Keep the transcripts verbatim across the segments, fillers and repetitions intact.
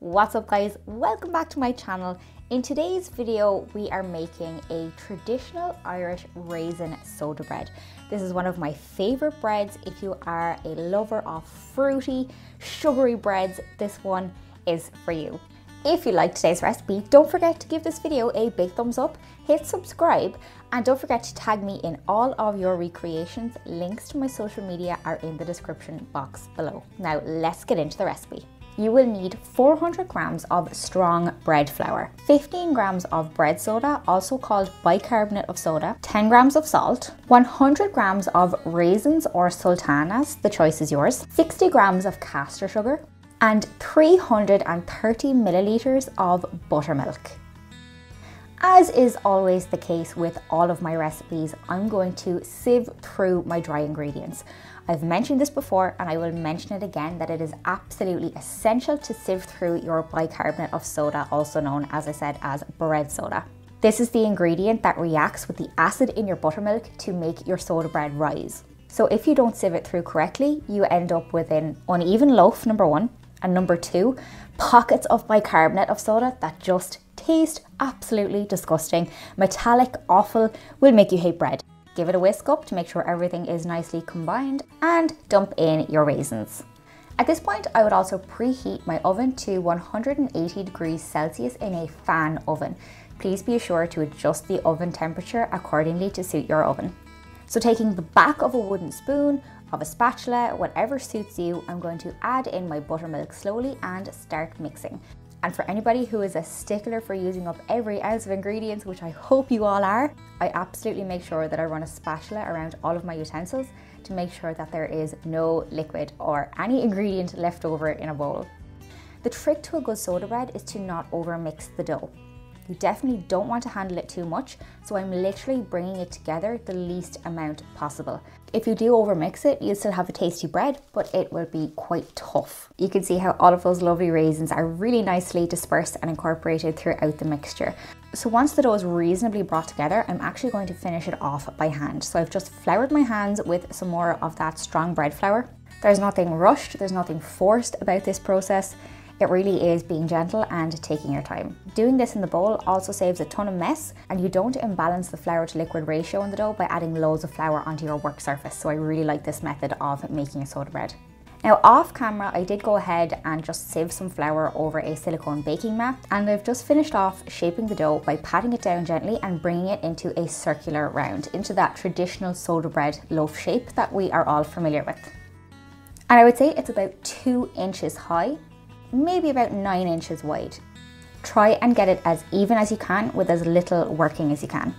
What's up guys, welcome back to my channel. In today's video we are making a traditional Irish raisin soda bread. This is one of my favorite breads. If you are a lover of fruity, sugary breads, this one is for you. If you liked today's recipe, don't forget to give this video a big thumbs up, hit subscribe, and don't forget to tag me in all of your recreations. Links to my social media are in the description box below. Now let's get into the recipe. You will need four hundred grams of strong bread flour, fifteen grams of bread soda, also called bicarbonate of soda, ten grams of salt, one hundred grams of raisins or sultanas, the choice is yours, sixty grams of caster sugar, and three hundred thirty milliliters of buttermilk. As is always the case with all of my recipes, I'm going to sieve through my dry ingredients. I've mentioned this before and I will mention it again that it is absolutely essential to sieve through your bicarbonate of soda, also known, as I said, as bread soda. This is the ingredient that reacts with the acid in your buttermilk to make your soda bread rise. So if you don't sieve it through correctly, you end up with an uneven loaf, number one, and number two, pockets of bicarbonate of soda that just taste absolutely disgusting. Metallic, awful, will make you hate bread. Give it a whisk up to make sure everything is nicely combined and dump in your raisins. At this point, I would also preheat my oven to one hundred eighty degrees Celsius in a fan oven. Please be sure to adjust the oven temperature accordingly to suit your oven. So taking the back of a wooden spoon, of a spatula, whatever suits you, I'm going to add in my buttermilk slowly and start mixing. And for anybody who is a stickler for using up every ounce of ingredients, which I hope you all are, I absolutely make sure that I run a spatula around all of my utensils to make sure that there is no liquid or any ingredient left over in a bowl. The trick to a good soda bread is to not overmix the dough. You definitely don't want to handle it too much, so I'm literally bringing it together the least amount possible. If you do overmix it, you'll still have a tasty bread, but it will be quite tough. You can see how all of those lovely raisins are really nicely dispersed and incorporated throughout the mixture. So once the dough is reasonably brought together, I'm actually going to finish it off by hand. So I've just floured my hands with some more of that strong bread flour. There's nothing rushed, there's nothing forced about this process. It really is being gentle and taking your time. Doing this in the bowl also saves a ton of mess, and you don't imbalance the flour to liquid ratio in the dough by adding loads of flour onto your work surface. So I really like this method of making a soda bread. Now off camera, I did go ahead and just sieve some flour over a silicone baking mat, and I've just finished off shaping the dough by patting it down gently and bringing it into a circular round, into that traditional soda bread loaf shape that we are all familiar with. And I would say it's about two inches high, maybe about nine inches wide. Try and get it as even as you can with as little working as you can.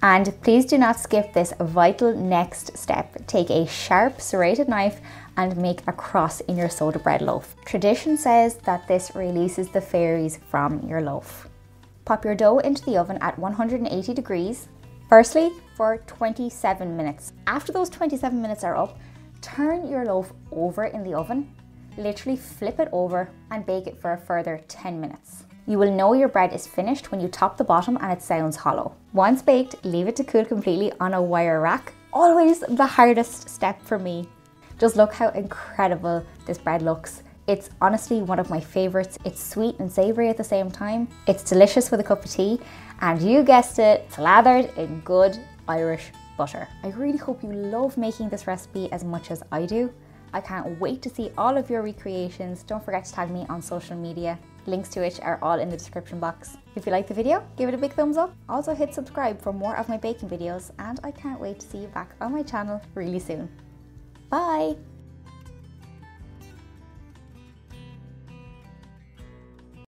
And please do not skip this vital next step. Take a sharp serrated knife and make a cross in your soda bread loaf. Tradition says that this releases the fairies from your loaf. Pop your dough into the oven at one hundred eighty degrees, firstly for twenty-seven minutes. After those twenty-seven minutes are up, turn your loaf over in the oven. Literally flip it over and bake it for a further ten minutes. You will know your bread is finished when you top the bottom and it sounds hollow. Once baked, leave it to cool completely on a wire rack. Always the hardest step for me. Just look how incredible this bread looks. It's honestly one of my favorites. It's sweet and savory at the same time. It's delicious with a cup of tea, and you guessed it, slathered in good Irish butter. I really hope you love making this recipe as much as I do. I can't wait to see all of your recreations. Don't forget to tag me on social media. Links to which are all in the description box. If you like the video, give it a big thumbs up. Also hit subscribe for more of my baking videos, and I can't wait to see you back on my channel really soon. Bye.